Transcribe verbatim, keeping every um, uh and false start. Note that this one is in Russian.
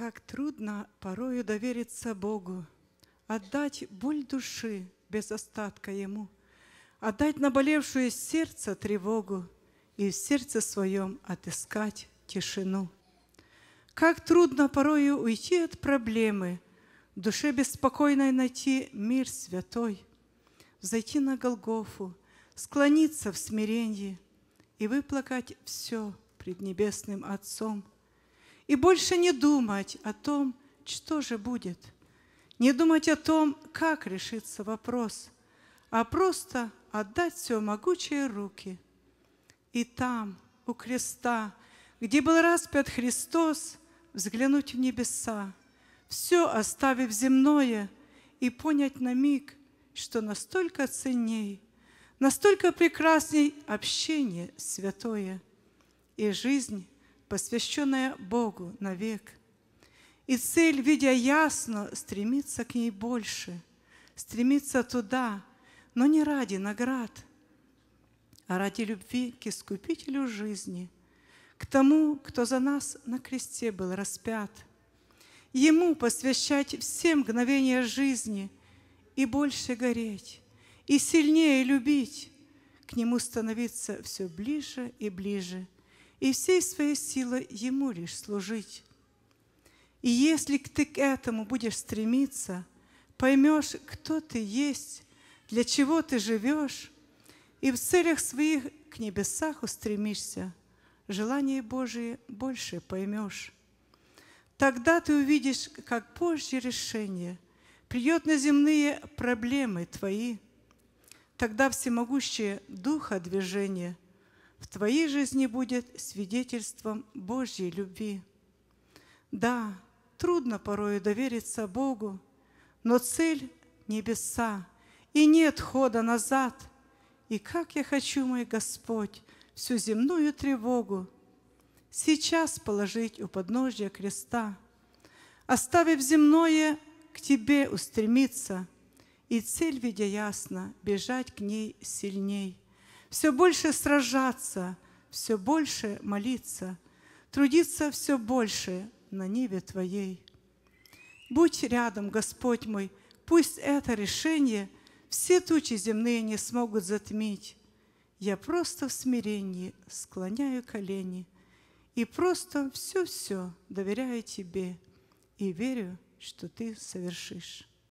Как трудно порою довериться Богу, отдать боль души без остатка Ему, отдать наболевшую сердце тревогу и в сердце своем отыскать тишину. Как трудно порою уйти от проблемы, в душе беспокойной найти мир святой, взойти на Голгофу, склониться в смирении и выплакать все пред Небесным Отцом. И больше не думать о том, что же будет, не думать о том, как решится вопрос, а просто отдать все могучие руки. И там, у креста, где был распят Христос, взглянуть в небеса, все оставив земное, и понять на миг, что настолько ценней, настолько прекрасней общение святое и жизнь, посвященная Богу навек. И цель, видя ясно, стремится к ней больше, стремится туда, но не ради наград, а ради любви к Искупителю жизни, к тому, кто за нас на кресте был распят. Ему посвящать все мгновения жизни и больше гореть, и сильнее любить, к Нему становиться все ближе и ближе, и всей своей силой Ему лишь служить. И если ты к этому будешь стремиться, поймешь, кто ты есть, для чего ты живешь, и в целях своих к небесах устремишься, желание Божие больше поймешь. Тогда ты увидишь, как позже решение придет на земные проблемы твои. Тогда всемогущее духа движение в твоей жизни будет свидетельством Божьей любви. Да, трудно порою довериться Богу, но цель — небеса, и нет хода назад. И как я хочу, мой Господь, всю земную тревогу сейчас положить у подножья креста, оставив земное, к Тебе устремиться, и цель, видя ясно, бежать к ней сильней, все больше сражаться, все больше молиться, трудиться все больше на ниве Твоей. Будь рядом, Господь мой, пусть это решение все тучи земные не смогут затмить. Я просто в смирении склоняю колени и просто все-все доверяю Тебе и верю, что Ты совершишь.